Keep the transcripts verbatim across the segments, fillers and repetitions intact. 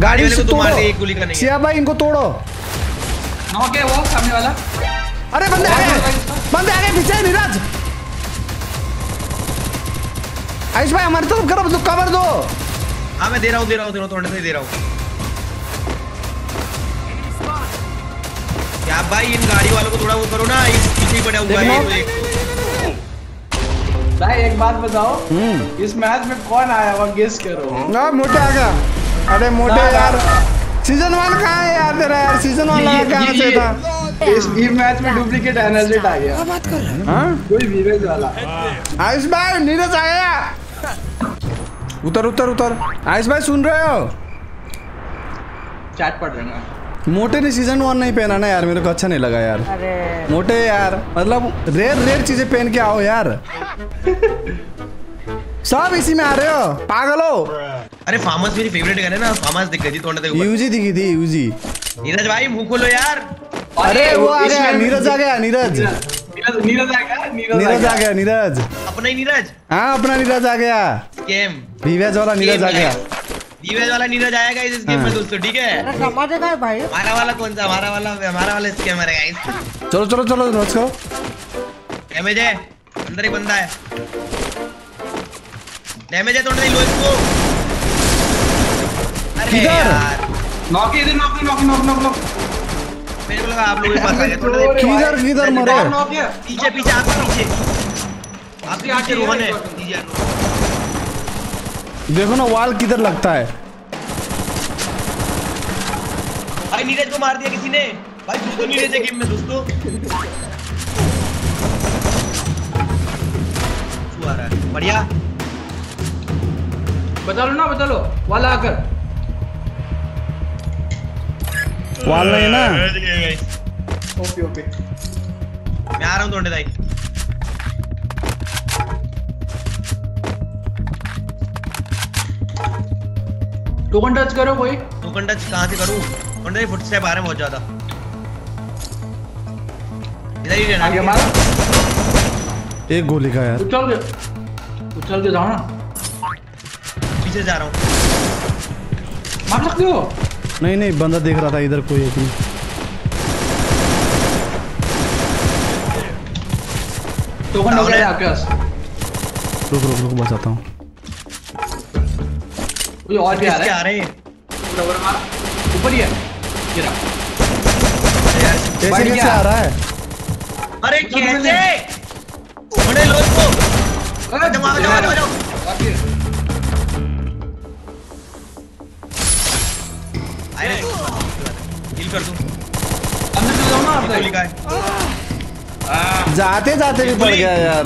गाड़ी से तोड़ो सिया भाई, इनको तोड़ो। नॉक है वो सामने वाला। अरे बंदे आ गए, बंदे आ गए पीछे। नीरज आयुष भाई हमारी तरफ करो, मतलब कवर दो। हाँ मैं दे रहा हूँ दे रहा हूँ दे रहा हूँ थोड़े से दे रहा हूँ। क्या भाई इन गाड़ी वालों को थोड़ा वो करो ना, इस पीछे पड़ा हुआ है। भाई एक बात बताओ, इस मैच में कौन आया हुआ गेस करो ना। मोटे आ गया। अरे मोटे यार सीजन वन कहाँ है यार तेरा? यार सीजन वन कहाँ से था? इस मैच में डुप्लीकेट एनालिस्ट आ गया। बात कर रहे हैं कोई वीरेज वाला। आयुष भाई नीरज आ गया। उतर उतर उतर। आयुष भाई सुन रहे हो? चैट पढ़ रहे हैं। मोटे ने सीजन वन नहीं पहना ना यार, मेरे को अच्छा नहीं लगा यार। अरे मोटे यार मतलब रेयर रेयर चीजें पहन के आओ यार। सब इसी में आ रहे हो पागलो। अरे फार्मस मेरी फेवरेट गन है ना। फार्मस दिख गई थी थोड़ा देर। यूजी दिखी थी यूजी। नीरज भाई मुंह खोलो यार। अरे वो आ गया नीरज आ गया। नीरज नीरज आ गया। नीरज आ गया। नीरज अपना ही नीरज। हाँ अपना नीरज आ गया। स्कैम रिवेंज वाला नीरज आ गया। नीरज वाला नीरज आएगा इस गेम में दोस्तों, ठीक है? अरे समाज का है भाई। हमारा वाला कौन सा? हमारा वाला हमारा वाला इसके हमारे गाइस। चलो चलो चलो नोच करो। डैमेज है अंदर ही बंदा है। डैमेज है थोड़ा ही लो इसको। अरे यार नॉक इधर knock knock knock knock knock. मेरे को लगा आप लोग के पास आ गया थोड़ा। किधर किधर मरो? पीछे पीछे आपके पीछे। आपके आगे रोहन है। दीजिए देखो ना वाल किधर लगता है। भाई नीरज को मार दिया किसी ने। भाई दोस्तों नीरज है गेम में दोस्तों। आ रहा है बढ़िया। बता लो ना बता लो वाला आकर। वाल नहीं ना। ओके ओके मैं आ रहा हूँ थोड़े भाई। टोकन टच करो कोई। टोकन टच कहाँ से करूँ? बंदे फुटस्टेप आ रहे हैं बहुत ज़्यादा। इधर ही रहना। आगे मारो। एक गोली का यार। उछल के उछल के जाओ ना। पीछे जा रहा हूँ। मार सकते हो? नहीं नहीं बंदा देख रहा था इधर कोई एक नहीं। टोकन हो गया आपके पास। रुक रुक रुक बचाता हूँ। और भी आ रहे आ रहे हैं। ऊपर ही है गिरा। कैसे कैसे आ रहा है? अरे कैसे बड़े लोग को दबा दबा दबा। अरे हील कर दूं। अंदर चले जाओ ना आप। गोली का है जाते जाते भी पड़ गया यार।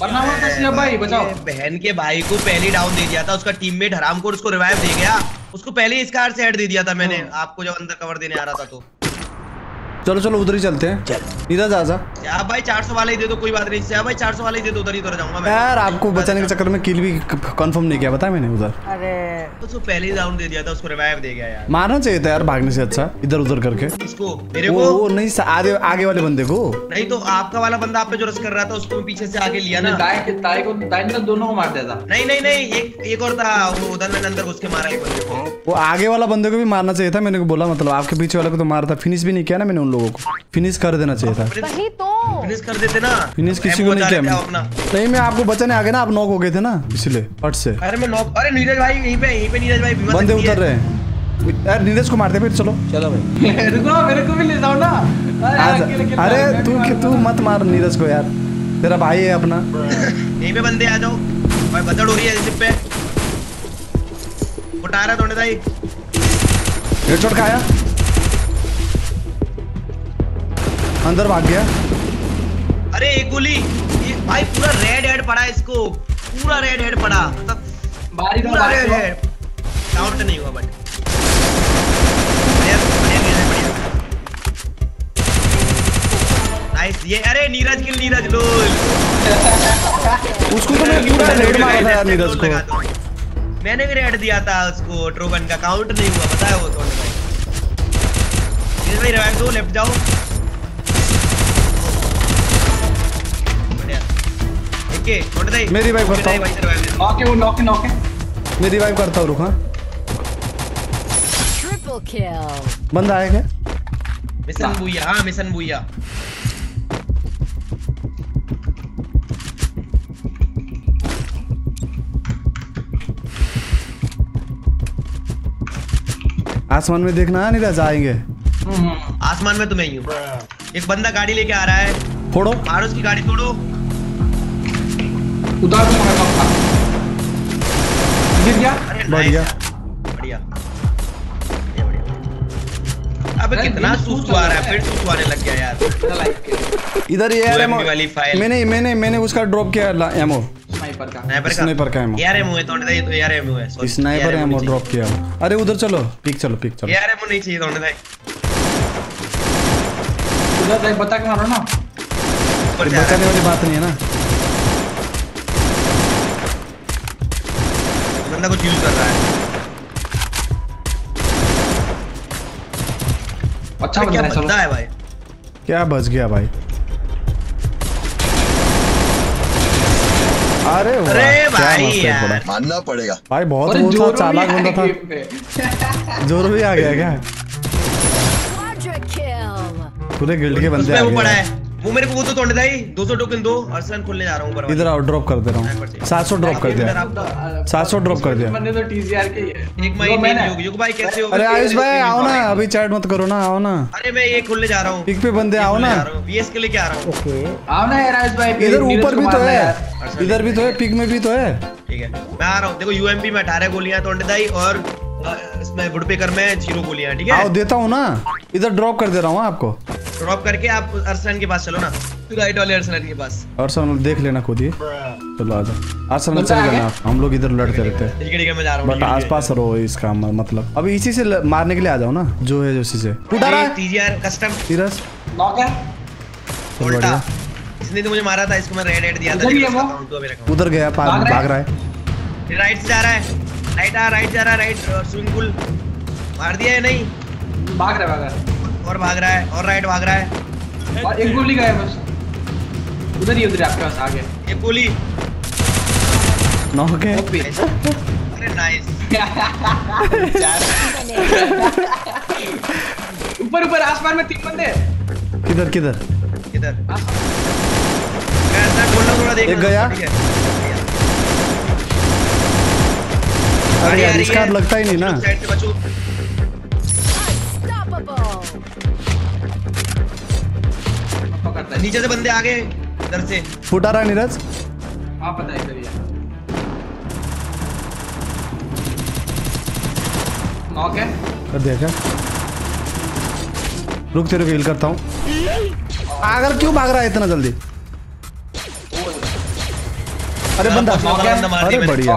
वरना वो तस्लीम भाई बचाओ। बहन के भाई को पहले डाउन दे दिया था उसका टीममेट हराम को, उसको रिवाइव दे गया। उसको पहले इस कार से हेड दे दिया था मैंने आपको जब अंदर कवर देने आ रहा था। तो चलो चलो उधर ही चलते हैं। इधर आजा आप भाई। चार सौ वाला ही दे दो कोई बात नहीं। आप भाई चार सौ वाला ही दे दो, उधर ही उधर जाऊंगा मैं यार। आपको बचाने के चक्कर में किल भी कंफर्म नहीं किया बताया मैंने उधर। अरे उसको पहले ही डाउन दे दिया था, उसको रिवाइव दे गया यार। मारना चाहिए था यार भागने से अच्छा इधर उधर करके इसको। मेरे को वो नहीं आगे आगे वाले बंदे को नहीं तो आपका वाला बंदा आप पे जो रश कर रहा था उसको पीछे से आगे लिया ना। ताई को ताई ने दोनों को मार दिया था। नहीं नहीं नहीं एक और था वो उधर मैंने अंदर घुस के मारा एक बंदे को। वो आगे वाला बंदे को भी मारना चाहिए था मैंने को बोला। मतलब आपके पीछे वाले को तो मारा था, फिनिश भी नहीं किया ना मैंने उन लोगों को। फिनिश कर देना चाहिए था। सही तो फिनिश कर देते ना। फिनिश किसी को नहीं किया अपना। सही में आपको बचाने आ गए ना, आप नॉक हो गए थे ना इसलिए फट से। अरे मैं नॉक। अरे नीरज भाई यहीं पे यहीं पे नीरज भाई बंदे उतर रहे हैं यार। नीरज को मारते फिर। चलो चलो भाई रुको मेरे को भी ले जाओ ना। अरे तू तू मत मार नीरज को यार, तेरा भाई है अपना। यहीं पे बंदे आ जाओ भाई। बदड़ हो रही है जिप पे। उठा रहा थोड़े भाई। हेडशॉट खाया अंदर भाग गया। अरे एक गोली भाई पूरा रेड हेड पड़ा इसको। पूरा रेड हेड पड़ा मतलब बारी पूरा रेड हेड। काउंट नहीं हुआ बट नाइस ये। अरे नीरज किल नीरज लोल। उसको तो मैं पूरा रेड मारा था यार नीरज को। मैंने भी रेड दिया था उसको। ट्रोगन का काउंट नहीं हुआ बताया वो थोड़ा भाई। नीरज भाई रिवाइव दो, लेफ्ट जाओ। मैं रिवाइव करता हूँ। नॉक है वो नॉक है नॉक है। मैं रिवाइव करता हूँ रुक। हाँ Triple kill. बंदा आया क्या? मिशन बुया, हाँ मिशन बुया। आसमान में देखना है, नहीं तो जाएंगे। आसमान में तो मैं ही हूँ। एक बंदा गाड़ी लेके आ रहा है। फोड़ो। मारो उसकी गाड़ी, तोड़ो। उतार दो मारो। गिर गया? बढ़िया। बढ़िया। अबे कितना सुस्त आ रहा है, फिर सुस्त आने लग गया यार। इधर ये एमओ वाली फाइल। मैंने मैंने मैंने उसका ड्रॉप किया एमओ। स्नाइपर का। स्नाइपर का। स्नाइपर का एमओ। यार एमओ है तो नहीं, तो यार एमओ है। स्नाइपर एमओ ड्रॉप किया। अरे उधर चलो, पिक चलो, पिक चलो। यार एमओ नहीं चाहिए तो नहीं। बता बता के मारो ना, बचाने वाली बात नहीं है ना। बंदा कुछ यूज कर रहा है। अच्छा क्या बंदा है भाई, क्या बच गया भाई। अरे अरे भाई यार मानना पड़ेगा भाई, बहुत बहुत चालाक बंदा था। जोर भी आ गया क्या? पूरे गिल्ड के बंदे आ गए। वो पड़ा है, वो मेरे को वो तो तोड़ दे। दो सौ टोकन दो। अरसलान खोलने जा रहा हूं पर। इधर आओ, ड्रॉप कर दे रहा हूं। सात सौ ड्रॉप कर दिया, सात सौ ड्रॉप कर दिया। मैंने तो टीसीआर के एक महीने योग योग भाई कैसे हो? अरे आयुष भाई आओ ना, अभी चैट मत करो ना, आओ ना। अरे मैं ये खोलने जा रहा हूं, पिक पे बंदे आओ ना। वीएस के लेके आ रहा हूं। ओके आओ ना यार आयुष भाई, इधर ऊपर भी तो है, इधर भी तो है, पिक में भी तो है। ठीक है मैं आ रहा हूं। देखो यूएमपी में अठारह गोलियां तोड़ दे और इसमें वुडपेकर में जीरो गोलियां। ठीक है आओ देता हूं ना, इधर ड्रॉप कर दे रहा हूं आपको। ड्रॉप करके आप अरसलान के पास चलो ना, राइट वाले अरसलान के पास। अरसलान देख लेना खुद ही। चलो आ जाओ अरसलान, चल जाना। हम लोग इधर लड़ते रहते हैं। ठीक है ठीक है मैं जा रहा हूं, बट आसपास रहो। इसका मतलब अभी इसी से मारने के लिए आ जाओ ना, जो है जो इसी से उठा रहा है। टीजीआर कस्टम सीरस नॉक है उल्टा, इसने तो मुझे मारा था, इसको मैं रेड हेड दिया था। उधर गया, भाग रहा है, राइट से जा रहा है। राइट आ, राइट जा रहा है, राइट स्विमिंग पूल मार दिया है। नहीं भाग रहा है और भाग रहा है और राइट भाग रहा है और एक गोली गया बस। उधर ही उधर आपके पास आ गया, एक गोली नॉक है। अरे नाइस। ऊपर ऊपर आसमान में तीन बंदे। किधर किधर किधर? कैसा गोला थोड़ा देख गया। अरे यार इसका लगता ही नहीं ना। साइड से बचो। नीचे से बंदे आ गए इधर से। फुटा रहा नीरज। हाँ पता है इधर ही है। नॉक है। कर दिया क्या? रुक तेरे को हील करता हूँ। आगर क्यों भाग रहा है इतना जल्दी? अरे बंदा नॉक है। अरे बढ़िया।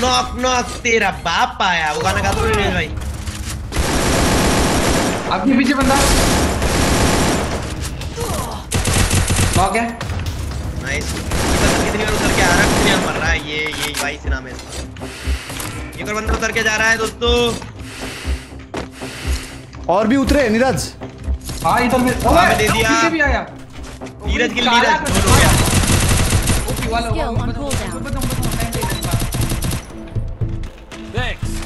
नॉक नॉक तेरा बाप आया। वो गाना गाते हुए भाई। आपके पीछे बंदा नॉक है। नाइस। कितनी बार उतर के आ रहा है, कितनी बार मर रहा है। ये ये भाई से नाम है इसका। एक और बंदा उतर के जा रहा है दोस्तों। और भी उतरे नीरज। हाँ इधर में दे दिया। नीरज के लिए नीरज हो गया। ओके वाला थैंक्स।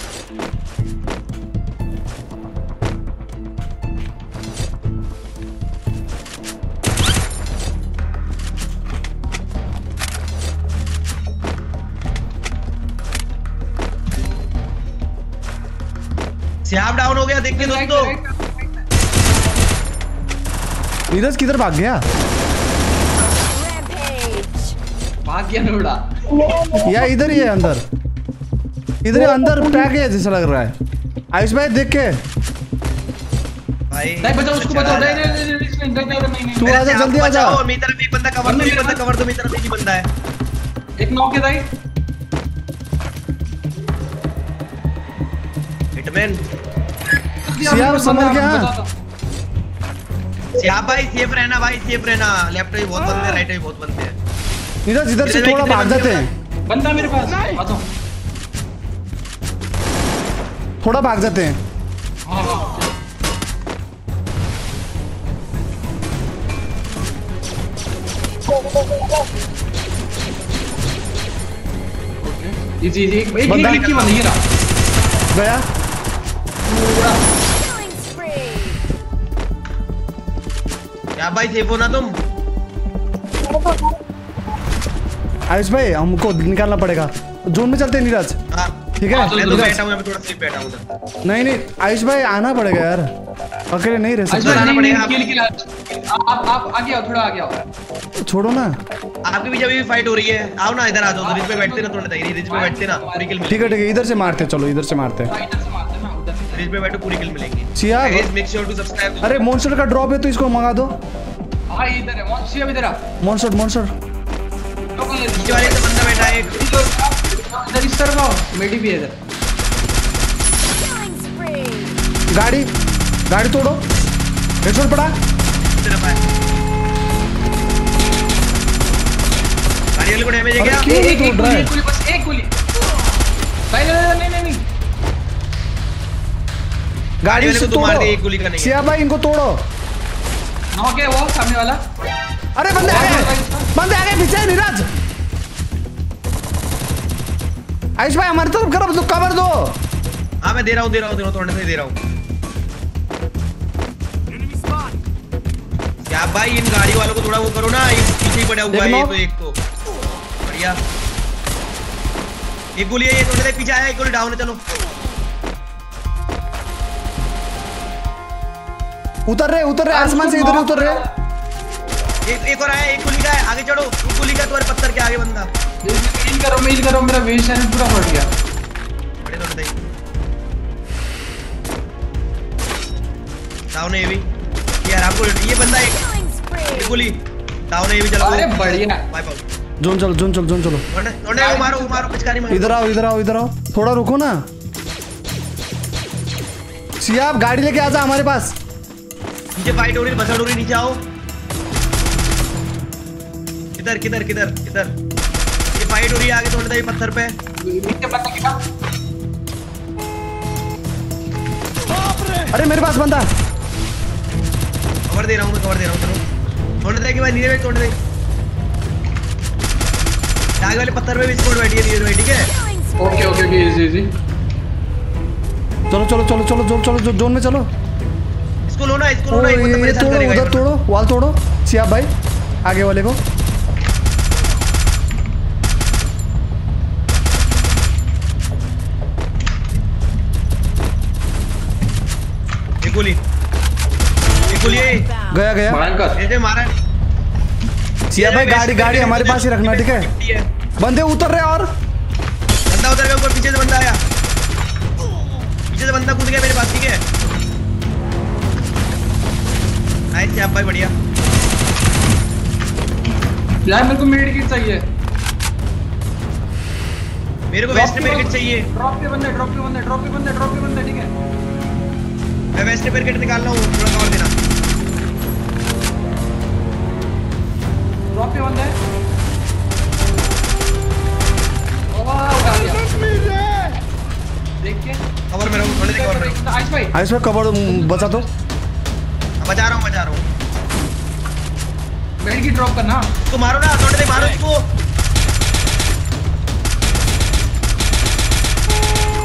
आप डाउन हो गया देख के दोस्तों। नीरज किधर भाग गया? भाग गया नोड़ा। या इधर ही है अंदर, इधर ही अंदर टैग है जैसा लग रहा है। आयुष भाई देख के भाई नहीं बचाओ उसको, बचाओ। नहीं नहीं नहीं तू आ जा, जल्दी आ जा। मेरी तरफ एक बंदा कवर दो, बंदा कवर दो। मेरी तरफ एक ही बंदा है। एक नॉक है भाई। हिटमैन सियाब समझ गया। सियाब भाई सेफ रहना भाई, सेफ रहना। लेफ्ट में बहुत बंदे, राइट में बहुत बंदे हैं। इधर इधर से थोड़ा भाग जाते हैं। बंदा मेरे पास आ जाओ, थोड़ा भाग जाते हैं। इजी इजी बंदा की बंदी है ना। गया क्या भाई, सेफ हो ना तुम? आयुष भाई हमको निकालना पड़ेगा, जोन में चलते हैं नीरज। ठीक है नहीं नहीं आयुष भाई आना पड़ेगा यार, अकेले नहीं रह सकते। आप आप आगे आओ, थोड़ा आगे आओ। छोड़ो ना, आपके बीच अभी भी फाइट हो रही है, आओ ना इधर आ जाओ। रिज पे बैठते ना, थोड़ा रिज पे बैठते ना, पूरी किल मिलेगी। ठीक है ठीक है, इधर से मारते, चलो इधर से मारते हैं, रिज पे बैठो, पूरी किल मिलेगी। सिया मेक श्योर टू सब्सक्राइब। अरे मॉन्स्टर का ड्रॉप है तो इसको मंगा दो। हां इधर है मॉन्स्टर, इधर आ मॉन्स्टर मॉन्स्टर। लोगों ने जो वाले से बंदा बैठा है इधर, इस तरफ आओ, मेडी भी है इधर। गाड़ी गाड़ी तोड़ो, हेडशॉट पड़ा तरफ है। गोली को डैमेज है क्या? एक एक गोली, बस एक गोली। भाई नहीं नहीं नहीं गाड़ी से तोड़ दे, एक गोली का नहीं है। सिया भाई इनको तोड़ो। नॉक है वो सामने वाला। अरे बंदे आ गए, बंदे आ गए पीछे। नीरज आयुष भाई हमारी तरफ करो, तो कवर दो। हां मैं दे रहा हूं दे रहा हूं दे रहा हूं थोड़े से दे रहा हूं। क्या भाई इन गाड़ी वालों को थोड़ा वो करो ना, पीछे ही पड़ा हुआ है ये तो। एक तो एक गोली है, ये थोड़े से पीछे आया, एक गोली डाउन है। चलो उतर रहे उतर रहे आसमान से, इधर उतर रहे। एक एक और आया, एक गोली का है, आगे चढ़ो। एक गोली का तुम्हारे पत्थर के आगे बंदा। हील करो हील करो, मेरा वेस्ट है पूरा फट गया। बड़े थोड़े डाउन है ये भी यार, आपको ये बंदा एक गोली डाउन है ये भी। चलो अरे बढ़िया, बाय बाय। जोन चलो जोन चलो जोन चलो वो मारो मारो पिचकारी मारो। इधर आओ इधर आओ इधर आओ, थोड़ा रुको ना। सिया आप गाड़ी लेके आ जा हमारे पास। नीचे फाइट हो रही, बसड़ हो रही, नीचे आओ। किधर किधर किधर किधर ये फाइट हो रही है आगे थोड़ा सा, ये पत्थर पे नीचे पत्थर कितना। बाप रे अरे मेरे पास बंदा, कवर दे रहा हूं मैं, कवर दे रहा हूं। चलो थोड़ा सा के भाई नीचे थोड़ा सा आगे वाले पत्थर पे भी स्क्वाड बैठी है। नीरज भाई ठीक है, okay okay okay, easy easy. चलो चलो चलो चलो जोन चलो जोन में चलो। इसको लो ना, इसको लो ना, ये मेरे साथ करेगा। उधर तोड़ो, वाल तोड़ो सिया भाई, आगे वाले को। एक गोली एक गोली गया गया ये मारा सिया भाई। गाड़ी गाड़ी हमारे पास ही रखना ठीक है। बंदे उतर रहे, और बंदा उतर गया ऊपर, पीछे से बंदा आया, पीछे से बंदा कूद गया मेरे पास। ठीक है नाइस सिया भाई, बढ़िया। यार मेरे को मेडिकिट चाहिए, मेरे को वेस्ट मेडिकिट चाहिए। ड्रॉप पे बंदा ड्रॉप पे बंदा ड्रॉप पे बंदा ड्रॉप पे बंदा। ठीक है मैं वेस्ट मेडिकिट निकाल रहा हूं, थोड़ा और देना। ड्रॉप पे बंदा है, देख के कवर में रहो, थोड़े से कवर में रहो। आयुष भाई आयुष भाई कवर बचा दो। बचा रहा हूं बचा रहा हूं। बैठ की ड्रॉप करना, इसको मारो ना, थोड़े से मारो इसको।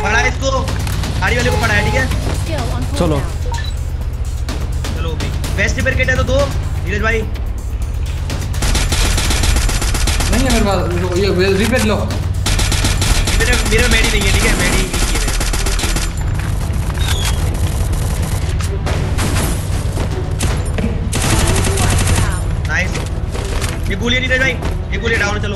पड़ा इसको, गाड़ी वाले को पड़ा है। ठीक है चलो चलो, बेस्ट विकेट है तो दो नीरज भाई। नहीं है मेरे पास ये, रिपेयर लो। मेरे मेरे मेडी नहीं है ठीक है, मेडी नहीं है। नाइस ये गोली नहीं भाई, ये गोली डाउन। चलो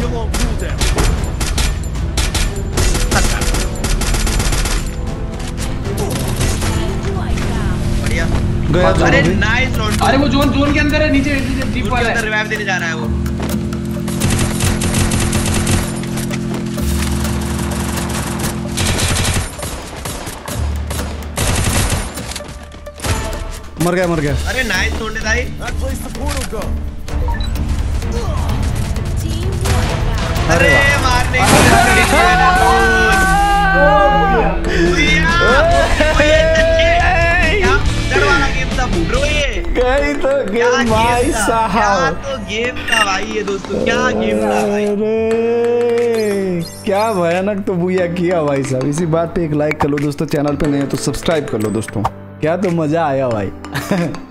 बढ़िया गया। अरे नाइस राउंड। अरे वो जोन जोन के अंदर है, नीचे डीप वाला है, रिवाइव देने जा रहा है वो। मर गया मर गया। अरे नाइस तोड़ने भाई, अरे मारने गेम। भाई साहब गेम था भाई ये दोस्तों, क्या गेम था भाई। अरे क्या भयानक तो बुआ किया भाई साहब। इसी बात पे एक लाइक कर लो दोस्तों, चैनल पे नए हो तो सब्सक्राइब कर लो दोस्तों। क्या तो मजा आया भाई।